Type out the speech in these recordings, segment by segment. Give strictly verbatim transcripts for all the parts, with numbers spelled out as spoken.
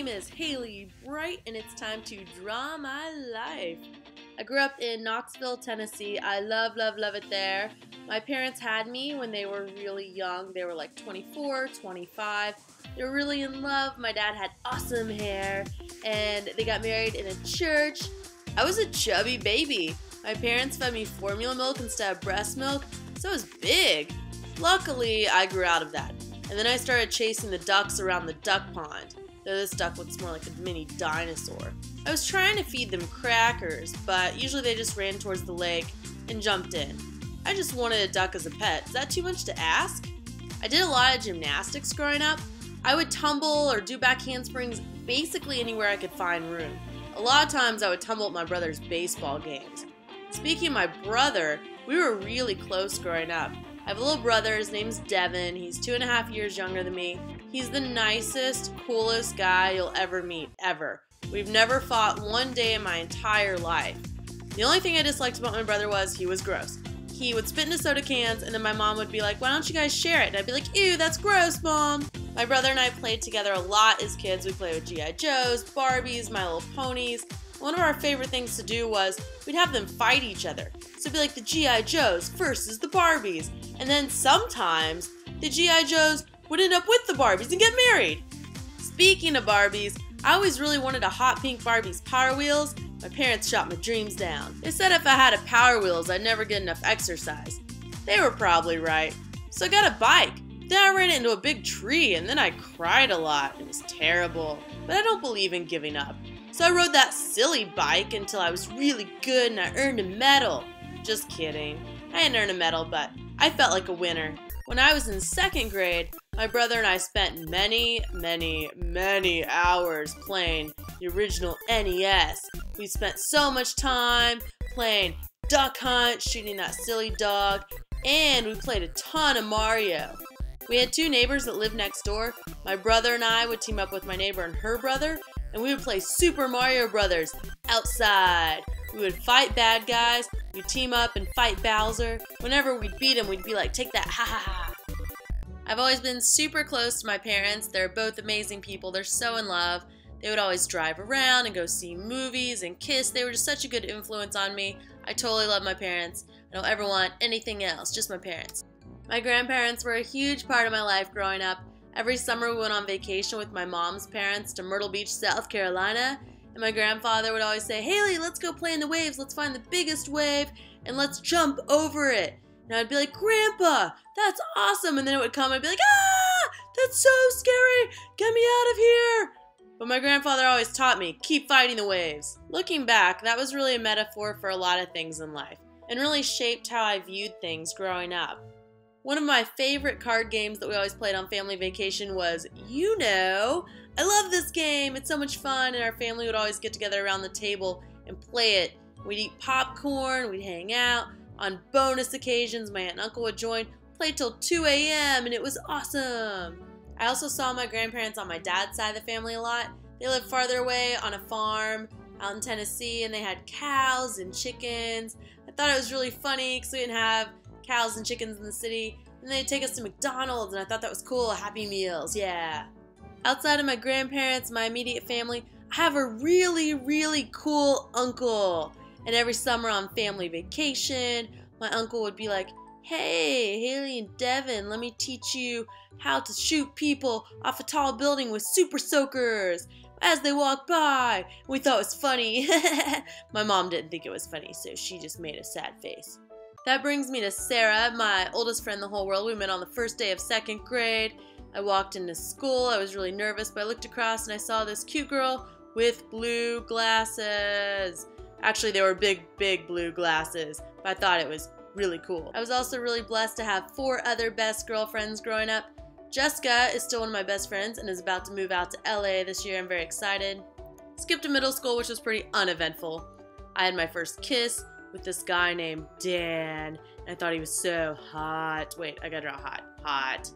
name is Hailey Bright, and it's time to draw my life. I grew up in Knoxville, Tennessee. I love, love, love it there. My parents had me when they were really young. They were like twenty-four, twenty-five. They were really in love. My dad had awesome hair, and they got married in a church. I was a chubby baby. My parents fed me formula milk instead of breast milk, so I was big. Luckily, I grew out of that. And then I started chasing the ducks around the duck pond, though this duck looks more like a mini dinosaur. I was trying to feed them crackers, but usually they just ran towards the lake and jumped in. I just wanted a duck as a pet. Is that too much to ask? I did a lot of gymnastics growing up. I would tumble or do back handsprings basically anywhere I could find room. A lot of times I would tumble at my brother's baseball games. Speaking of my brother, we were really close growing up. I have a little brother, his name's Devin, he's two and a half years younger than me. He's the nicest, coolest guy you'll ever meet, ever. We've never fought one day in my entire life. The only thing I disliked about my brother was he was gross. He would spit into soda cans, and then my mom would be like, why don't you guys share it? And I'd be like, ew, that's gross, Mom. My brother and I played together a lot as kids. We played with G I Joes, Barbies, My Little Ponies. One of our favorite things to do was we'd have them fight each other. So it'd be like the G I Joes versus the Barbies. And then sometimes the G I Joes would end up with the Barbies and get married. Speaking of Barbies, I always really wanted a hot pink Barbie's Power Wheels. My parents shot my dreams down. They said if I had a Power Wheels, I'd never get enough exercise. They were probably right. So I got a bike. Then I ran into a big tree, and then I cried a lot. It was terrible. But I don't believe in giving up. So I rode that silly bike until I was really good and I earned a medal. Just kidding. I didn't earn a medal, but I felt like a winner. When I was in second grade, my brother and I spent many, many, many hours playing the original N E S. We spent so much time playing Duck Hunt, shooting that silly dog, and we played a ton of Mario. We had two neighbors that lived next door. My brother and I would team up with my neighbor and her brother, and we would play Super Mario Brothers outside. We would fight bad guys, we'd team up and fight Bowser. Whenever we'd beat him, we'd be like, take that, ha ha ha. I've always been super close to my parents. They're both amazing people. They're so in love. They would always drive around and go see movies and kiss. They were just such a good influence on me. I totally love my parents. I don't ever want anything else, just my parents. My grandparents were a huge part of my life growing up. Every summer we went on vacation with my mom's parents to Myrtle Beach, South Carolina. And my grandfather would always say, Hailey, let's go play in the waves. Let's find the biggest wave and let's jump over it. And I'd be like, Grandpa, that's awesome. And then it would come and I'd be like, ah, that's so scary. Get me out of here. But my grandfather always taught me, keep fighting the waves. Looking back, that was really a metaphor for a lot of things in life and really shaped how I viewed things growing up. One of my favorite card games that we always played on family vacation was You Know. I love this game. It's so much fun, and our family would always get together around the table and play it. We'd eat popcorn. We'd hang out. On bonus occasions, my aunt and uncle would join, play till two A M, and it was awesome. I also saw my grandparents on my dad's side of the family a lot. They lived farther away on a farm out in Tennessee, and they had cows and chickens. I thought it was really funny because we didn't have cows and chickens in the city, and they'd take us to McDonald's, and I thought that was cool. Happy meals, yeah. Outside of my grandparents, my immediate family, I have a really, really cool uncle. And every summer on family vacation, my uncle would be like, hey, Hailey and Devin, let me teach you how to shoot people off a tall building with super soakers as they walk by. We thought it was funny. My mom didn't think it was funny, so she just made a sad face. That brings me to Sarah, my oldest friend in the whole world. We met on the first day of second grade. I walked into school. I was really nervous, but I looked across and I saw this cute girl with blue glasses. Actually, they were big, big blue glasses, but I thought it was really cool. I was also really blessed to have four other best girlfriends growing up. Jessica is still one of my best friends and is about to move out to L A this year. I'm very excited. Skipped to middle school, which was pretty uneventful. I had my first kiss with this guy named Dan, and I thought he was so hot. Wait, I gotta draw hot. Hot.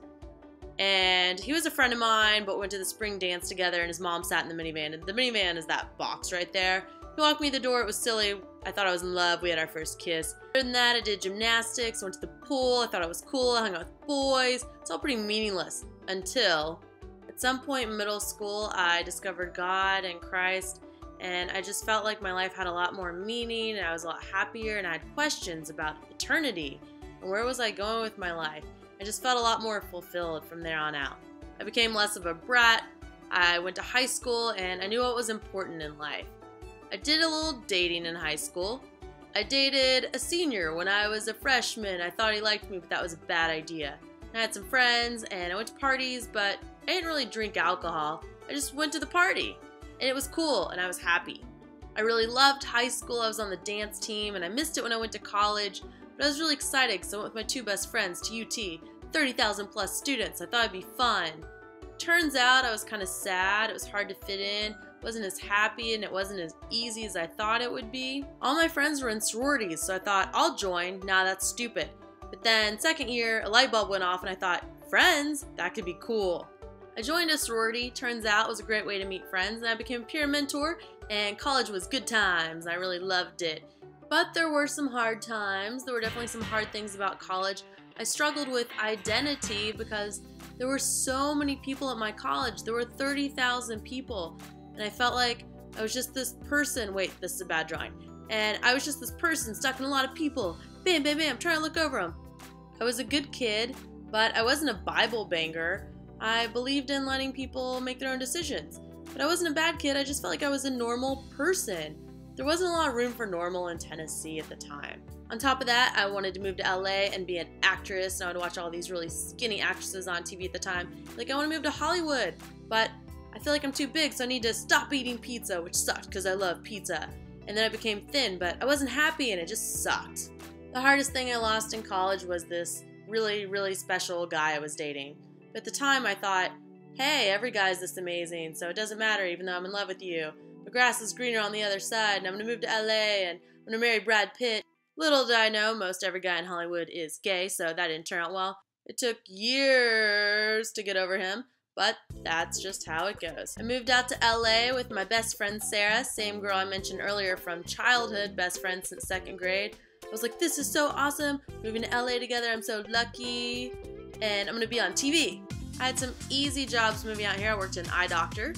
And he was a friend of mine, but went to the spring dance together, and his mom sat in the minivan, and the minivan is that box right there. He walked me to the door. It was silly. I thought I was in love. We had our first kiss. Other than that, I did gymnastics, went to the pool. I thought I was cool. I hung out with boys. It's all pretty meaningless until at some point in middle school, I discovered God and Christ, and I just felt like my life had a lot more meaning, and I was a lot happier, and I had questions about eternity and where was I going with my life. I just felt a lot more fulfilled from there on out. I became less of a brat. I went to high school, and I knew what was important in life. I did a little dating in high school. I dated a senior when I was a freshman. I thought he liked me, but that was a bad idea. I had some friends, and I went to parties, but I didn't really drink alcohol. I just went to the party, and it was cool, and I was happy. I really loved high school. I was on the dance team, and I missed it when I went to college, but I was really excited because I went with my two best friends to U T, thirty thousand plus students. I thought it'd be fun. Turns out I was kind of sad. It was hard to fit in. Wasn't as happy, and it wasn't as easy as I thought it would be. All my friends were in sororities, so I thought, I'll join. Nah, that's stupid. But then second year, a light bulb went off, and I thought, friends? That could be cool. I joined a sorority. Turns out it was a great way to meet friends, and I became a peer mentor, and college was good times. I really loved it. But there were some hard times. There were definitely some hard things about college. I struggled with identity because there were so many people at my college. There were thirty thousand people, and I felt like I was just this person. Wait, this is a bad drawing. And I was just this person stuck in a lot of people. Bam, bam, bam, trying to look over them. I was a good kid, but I wasn't a Bible banger. I believed in letting people make their own decisions. But I wasn't a bad kid, I just felt like I was a normal person. There wasn't a lot of room for normal in Tennessee at the time. On top of that, I wanted to move to L A and be an actress, and I would watch all these really skinny actresses on T V at the time. Like, I want to move to Hollywood, but I feel like I'm too big, so I need to stop eating pizza, which sucked because I love pizza. And then I became thin, but I wasn't happy, and it just sucked. The hardest thing I lost in college was this really, really special guy I was dating. But at the time, I thought, hey, every guy's this amazing, so it doesn't matter even though I'm in love with you. The grass is greener on the other side, and I'm going to move to L A, and I'm going to marry Brad Pitt. Little did I know, most every guy in Hollywood is gay, so that didn't turn out well. It took years to get over him. But that's just how it goes. I moved out to L A with my best friend Sarah, same girl I mentioned earlier from childhood, best friend since second grade. I was like, this is so awesome, moving to L A together, I'm so lucky, and I'm gonna be on T V. I had some easy jobs moving out here. I worked as an eye doctor,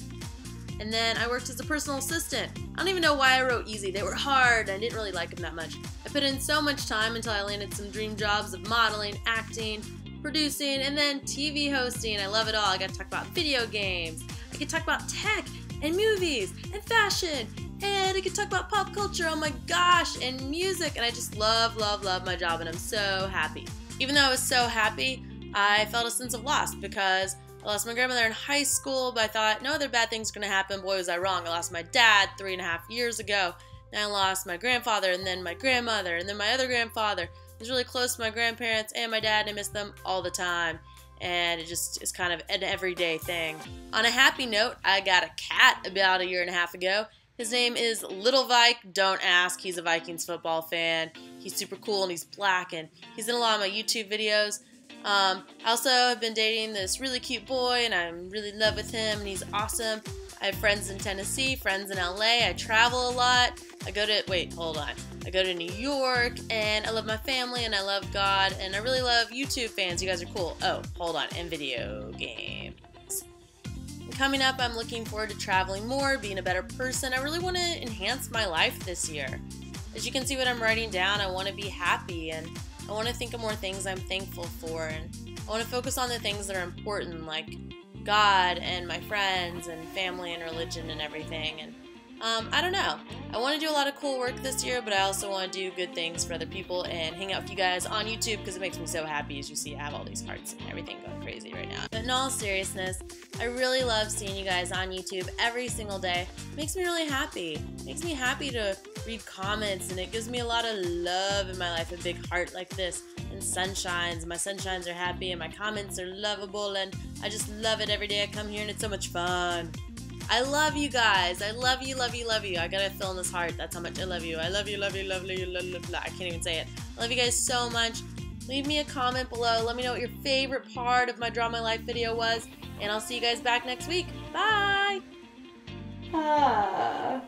and then I worked as a personal assistant. I don't even know why I wrote easy, they were hard, I didn't really like them that much. I put in so much time until I landed some dream jobs of modeling, acting, producing, and then T V hosting. I love it all. I got to talk about video games. I could talk about tech and movies and fashion, and I could talk about pop culture, oh my gosh, and music, and I just love, love, love my job, and I'm so happy. Even though I was so happy, I felt a sense of loss because I lost my grandmother in high school, but I thought no other bad thing's gonna happen. Boy, was I wrong. I lost my dad three and a half years ago, and I lost my grandfather, and then my grandmother, and then my other grandfather. I was really close to my grandparents and my dad, and I miss them all the time, and it just is kind of an everyday thing. On a happy note, I got a cat about a year and a half ago. His name is Little Vike. Don't ask, he's a Vikings football fan. He's super cool, and he's black, and he's in a lot of my YouTube videos. Um, I also have been dating this really cute boy, and I'm really in love with him, and he's awesome. I have friends in Tennessee, friends in L A, I travel a lot. I go to, wait, hold on. I go to New York, and I love my family, and I love God, and I really love YouTube fans. You guys are cool. Oh, hold on, and video games. And coming up, I'm looking forward to traveling more, being a better person. I really want to enhance my life this year. As you can see what I'm writing down, I want to be happy, and I want to think of more things I'm thankful for, and I want to focus on the things that are important, like God and my friends and family and religion and everything. And um, I don't know. I want to do a lot of cool work this year, but I also want to do good things for other people and hang out with you guys on YouTube because it makes me so happy. As you see, I have all these hearts and everything going crazy right now. But in all seriousness, I really love seeing you guys on YouTube every single day. It makes me really happy. It makes me happy to read comments, and it gives me a lot of love in my life, a big heart like this, and sunshines. My sunshines are happy, and my comments are lovable, and I just love it every day I come here, and it's so much fun. I love you guys. I love you, love you, love you. I gotta fill in this heart. That's how much I love you. I love you, love you, love you, love you. I can't even say it. I love you guys so much. Leave me a comment below. Let me know what your favorite part of my Draw My Life video was, and I'll see you guys back next week. Bye! Ah.